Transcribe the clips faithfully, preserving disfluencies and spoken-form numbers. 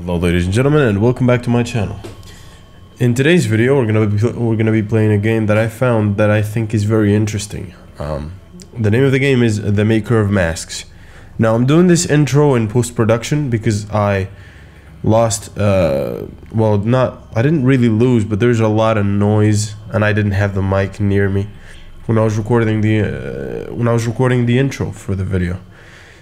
Hello ladies and gentlemen, and welcome back to my channel. In today's video we're gonna be we're gonna be playing a game that I found that I think is very interesting. Um, the name of the game is The Maker of Masks. Now I'm doing this intro in post-production because I lost uh, well not I didn't really lose, but there's a lot of noise and I didn't have the mic near me when I was recording the uh, when I was recording the intro for the video.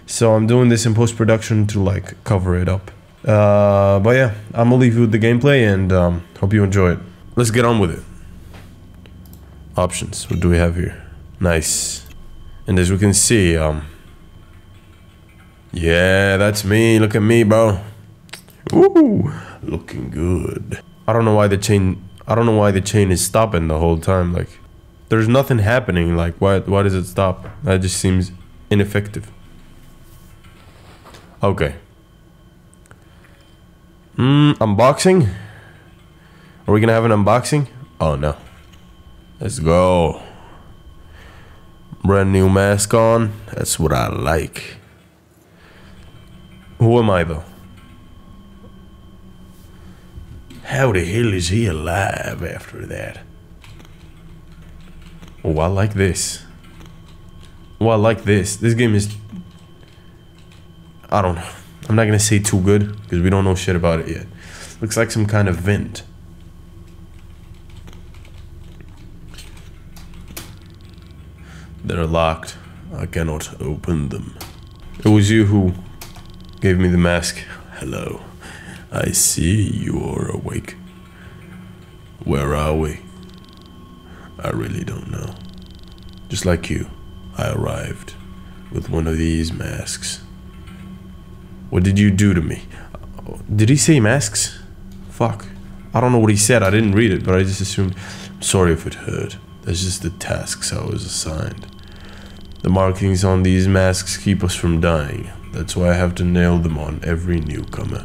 So I'm doing this in post-production to like cover it up. Uh, but yeah, I'm gonna leave you with the gameplay and um, hope you enjoy it. Let's get on with it. Options, what do we have here? Nice. And as we can see, um... yeah, that's me, look at me, bro. Woo, looking good. I don't know why the chain, I don't know why the chain is stopping the whole time, like... there's nothing happening, like, why, why does it stop? That just seems ineffective. Okay. Mmm, unboxing? Are we gonna have an unboxing? Oh no. Let's go. Brand new mask on. That's what I like. Who am I though? How the hell is he alive after that? Oh, I like this. Oh, I like this. This game is... I don't know. I'm not gonna say too good because we don't know shit about it yet. Looks like some kind of vent. They're locked. I cannot open them. It was you who gave me the mask. Hello. I see you are awake. Where are we? I really don't know. Just like you, I arrived with one of these masks. What did you do to me? Did he say masks? Fuck. I don't know what he said. I didn't read it, but I just assumed. I'm sorry if it hurt. That's just the tasks I was assigned. The markings on these masks keep us from dying. That's why I have to nail them on every newcomer.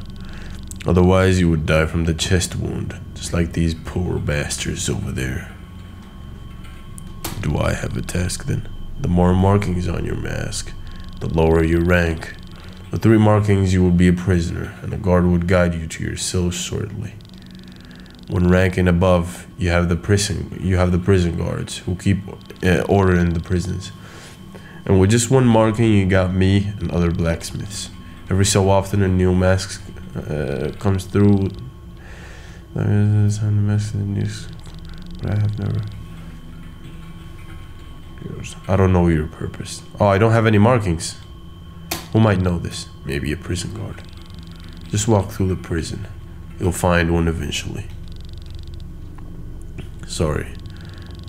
Otherwise, you would die from the chest wound, just like these poor bastards over there. Do I have a task then? The more markings on your mask, the lower your rank. With three markings, you would be a prisoner, and a guard would guide you to your cell shortly. When ranking above, you have the prison. You have the prison guards who keep uh, order in the prisons. And with just one marking, you got me and other blacksmiths. Every so often, a new mask uh, comes through. But I have never. I don't know your purpose. Oh, I don't have any markings. Who might know this? Maybe a prison guard. Just walk through the prison. You'll find one eventually. Sorry,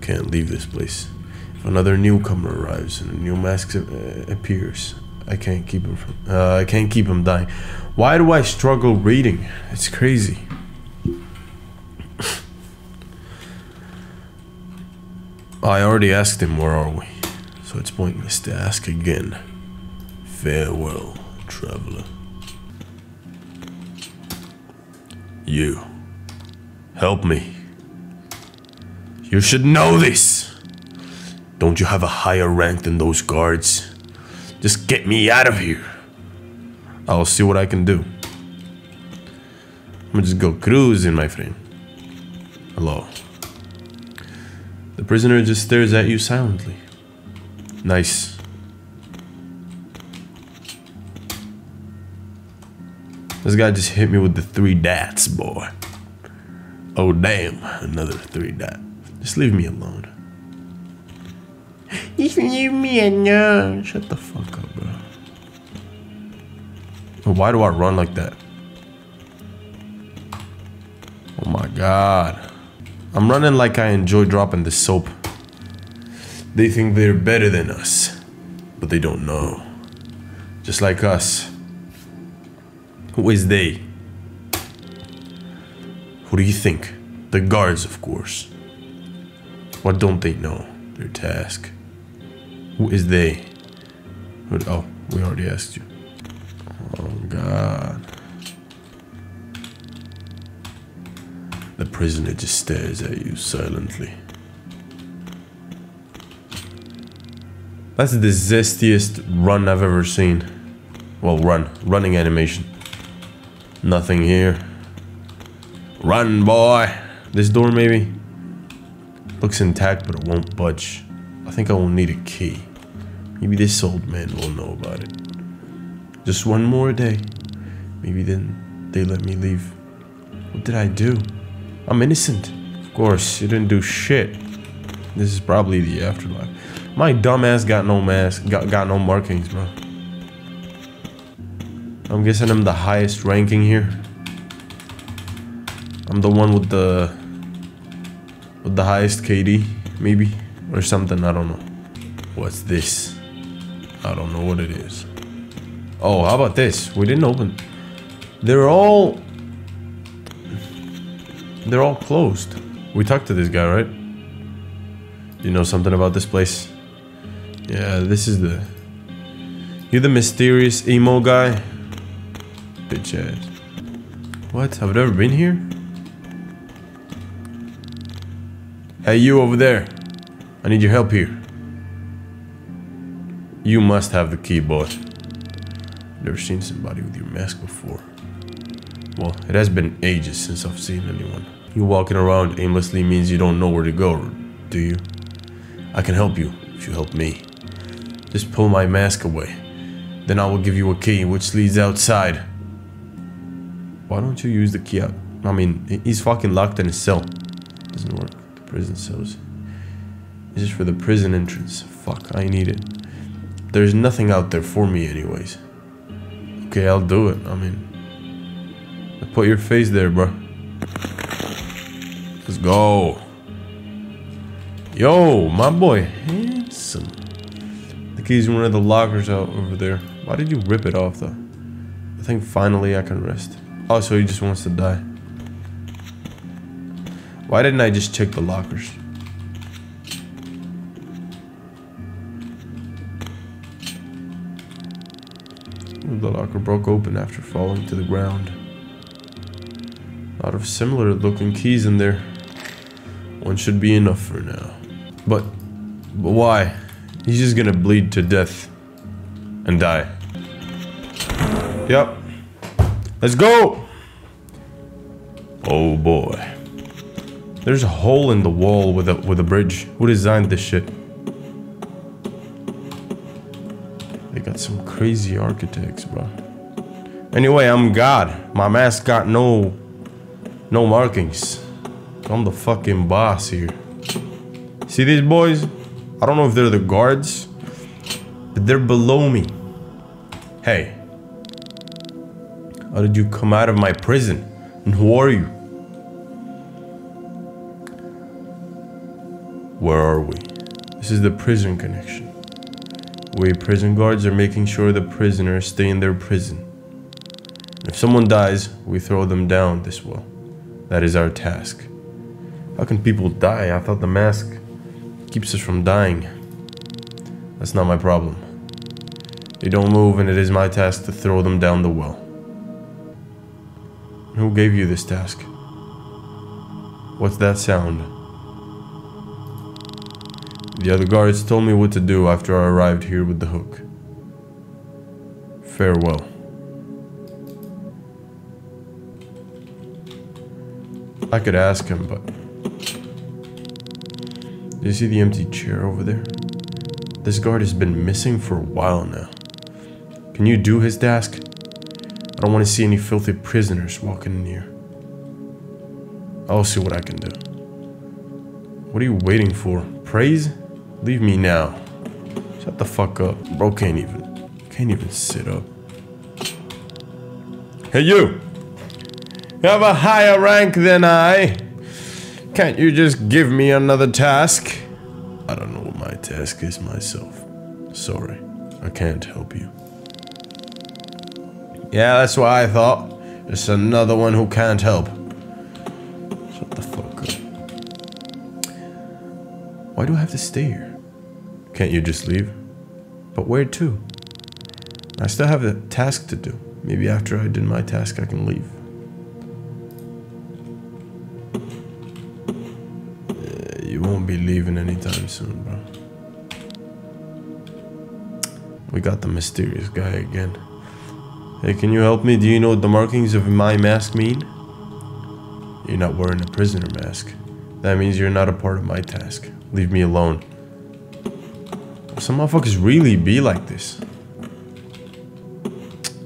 can't leave this place. If another newcomer arrives and a new mask uh, appears, I can't keep him from. Uh, I can't keep him dying. Why do I struggle reading? It's crazy. I already asked him where are we, so it's pointless to ask again. Farewell, traveler. You. Help me. You should know this! Don't you have a higher rank than those guards? Just get me out of here. I'll see what I can do. I'm just go cruising, my friend. Hello. The prisoner just stares at you silently. Nice. This guy just hit me with the three dots, boy. Oh, damn. Another three dot. Just leave me alone. Just leave me alone. Shut the fuck up, bro. Why do I run like that? Oh, my God. I'm running like I enjoy dropping the soap. They think they're better than us, but they don't know. Just like us. Who is they? Who do you think? The guards, of course. What don't they know? Their task. Who is they? Oh, we already asked you. Oh, God. The prisoner just stares at you silently. That's the zestiest run I've ever seen. Well, run. Running animation. Nothing here. Run, boy. This door maybe? Looks intact, but it won't budge. I think I will need a key. Maybe this old man will know about it. Just one more day. Maybe then they let me leave. What did I do? I'm innocent. Of course, you didn't do shit. This is probably the afterlife. My dumbass got no mask, got, got no markings, bro. I'm guessing I'm the highest ranking here. I'm the one with the with the highest K D, maybe, or something. I don't know. What's this? I don't know what it is. Oh, how about this? We didn't open. They're all they're all closed. We talked to this guy, right? You know something about this place? Yeah, this is the... You're the mysterious emo guy? Bitch ass. What? Have I ever been here? Hey, you over there. I need your help here. You must have the key, boss. Never seen somebody with your mask before. Well, it has been ages since I've seen anyone. You walking around aimlessly means you don't know where to go, do you? I can help you if you help me. Just pull my mask away. Then I will give you a key which leads outside. Why don't you use the key out? I mean, he's fucking locked in his cell. Doesn't work. The prison cells. This is for the prison entrance. Fuck, I need it. There's nothing out there for me anyways. Okay, I'll do it. I mean... Put your face there, bro. Let's go. Yo, my boy. Handsome. The key's in one of the lockers out over there. Why did you rip it off, though? I think finally I can rest. Oh, so he just wants to die. Why didn't I just check the lockers? The locker broke open after falling to the ground. A lot of similar looking keys in there. One should be enough for now. But, but why? He's just gonna bleed to death and die. Yep. Let's go! Oh boy. There's a hole in the wall with a with a bridge. Who designed this shit? They got some crazy architects, bro. Anyway, I'm God. My mask got no No markings. I'm the fucking boss here. See these boys? I don't know if they're the guards, but they're below me. Hey. How did you come out of my prison? And who are you? Where are we? This is the prison connection. We prison guards are making sure the prisoners stay in their prison. If someone dies, we throw them down this well. That is our task. How can people die? I thought the mask keeps us from dying. That's not my problem. They don't move, and it is my task to throw them down the well. Who gave you this task? What's that sound? The other guards told me what to do after I arrived here with the hook. Farewell. I could ask him, but... Do you see the empty chair over there? This guard has been missing for a while now. Can you do his task? I don't want to see any filthy prisoners walking in here. I'll see what I can do. What are you waiting for? Praise? Leave me now. Shut the fuck up. Bro can't even... Can't even sit up. Hey, you! You have a higher rank than I. Can't you just give me another task? I don't know what my task is myself. Sorry, I can't help you. Yeah, that's what I thought. Just another one who can't help. Shut the fuck up. Why do I have to stay here? Can't you just leave? But where to? I still have a task to do. Maybe after I did my task, I can leave. Won't be leaving anytime soon, bro. We got the mysterious guy again. Hey, can you help me? Do you know what the markings of my mask mean? You're not wearing a prisoner mask. That means you're not a part of my task. Leave me alone. Some motherfuckers really be like this.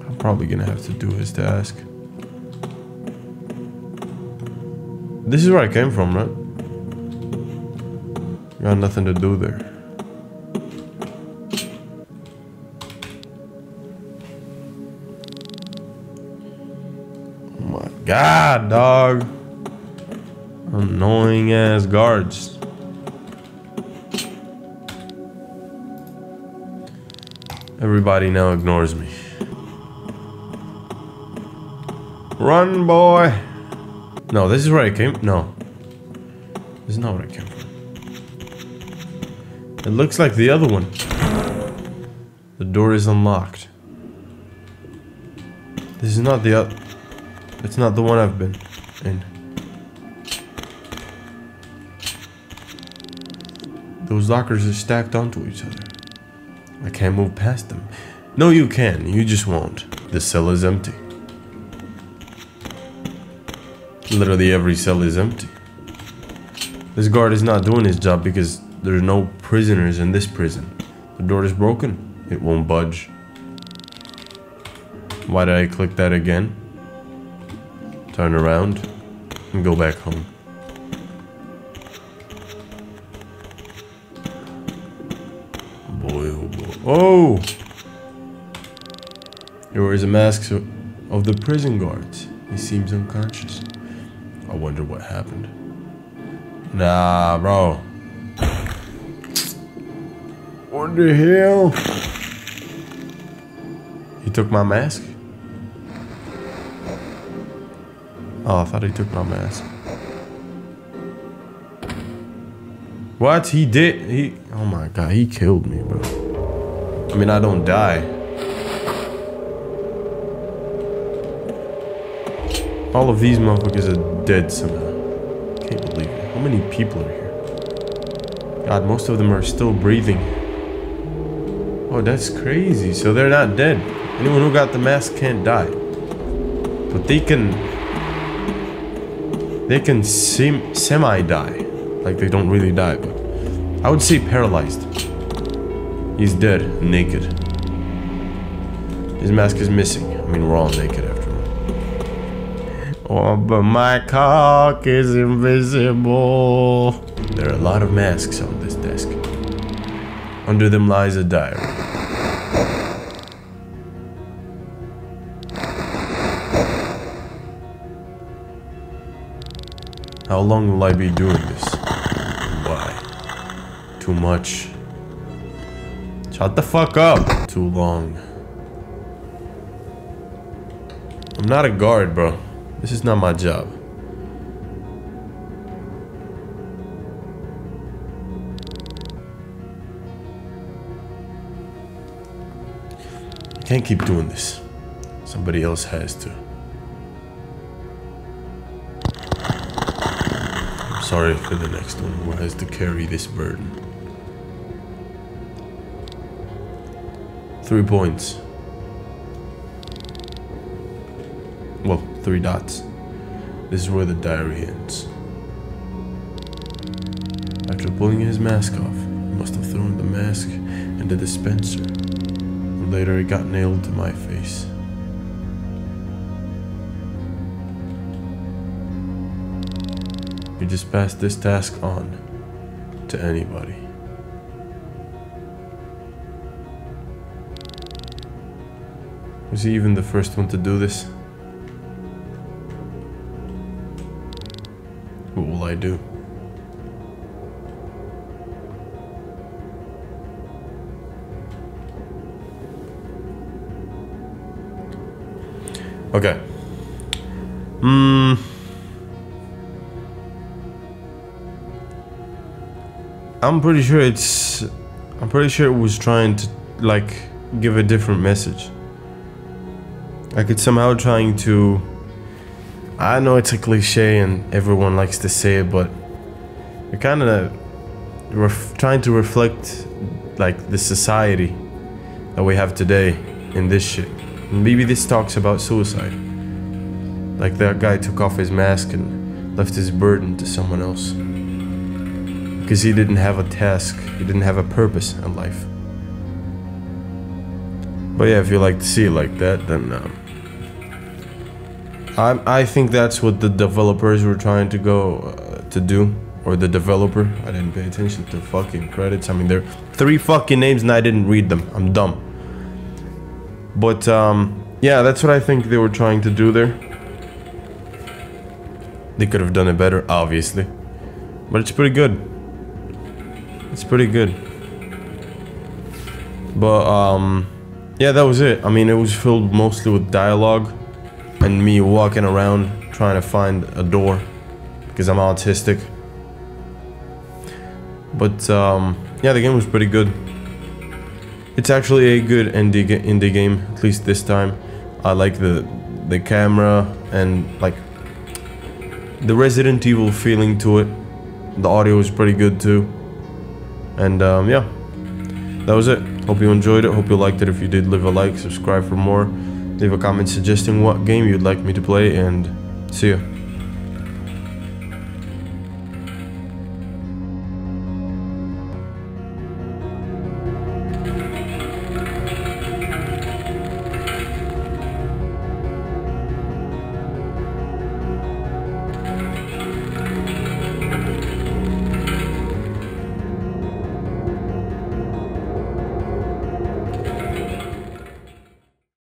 I'm probably gonna have to do his task. This is where I came from, right? Got nothing to do there. God, dog. Annoying ass guards. Everybody now ignores me. Run, boy. No, this is where I came. No. This is not where I came from. It looks like the other one. The door is unlocked. This is not the other. It's not the one I've been in. Those lockers are stacked onto each other. I can't move past them. No, you can. You just won't. The cell is empty. Literally every cell is empty. This guard is not doing his job because there's no prisoners in this prison. The door is broken. It won't budge. Why did I click that again? Turn around and go back home. Boy, oh boy. Oh! He wears a mask of the prison guards. He seems unconscious. I wonder what happened. Nah, bro. What the hell? He took my mask? Oh, I thought he took my mask. What? He did? He... Oh my god, he killed me, bro. I mean, I don't die. All of these motherfuckers are dead somehow. Can't believe it. How many people are here? God, most of them are still breathing. Oh, that's crazy. So they're not dead. Anyone who got the mask can't die. But they can... They can sem semi-die. Like, they don't really die, but... I would say paralyzed. He's dead. Naked. His mask is missing. I mean, we're all naked after all. Oh, but my cock is invisible. There are a lot of masks on this desk. Under them lies a diary. How long will I be doing this? Why? Too much. Shut the fuck up! Too long. I'm not a guard, bro. This is not my job. I can't keep doing this. Somebody else has to. Sorry for the next one who has to carry this burden. Three points. Well, three dots. This is where the diary ends. After pulling his mask off, he must have thrown the mask into the dispenser. Later it got nailed to my face. You just pass this task on to anybody. Was he even the first one to do this? What will I do? Okay. Hmm. I'm pretty sure it's... I'm pretty sure it was trying to, like, give a different message. Like, it's somehow trying to... I know it's a cliche and everyone likes to say it, but... You're kind of ref trying to reflect, like, the society that we have today in this shit. Maybe this talks about suicide. Like that guy took off his mask and left his burden to someone else. Because he didn't have a task, he didn't have a purpose in life. But yeah, if you like to see it like that, then... Um, I I think that's what the developers were trying to go uh, to do. Or the developer. I didn't pay attention to fucking credits. I mean, there are three fucking names and I didn't read them. I'm dumb. But, um, yeah, that's what I think they were trying to do there. They could have done it better, obviously. But it's pretty good. It's pretty good. But, um... yeah, that was it. I mean, it was filled mostly with dialogue and me walking around trying to find a door because I'm autistic. But, um, yeah, the game was pretty good. It's actually a good indie, indie game, at least this time. I like the, the camera and, like, the Resident Evil feeling to it. The audio was pretty good, too. And, um, yeah, that was it. Hope you enjoyed it. Hope you liked it. If you did, leave a like, subscribe for more. Leave a comment suggesting what game you'd like me to play, and see ya.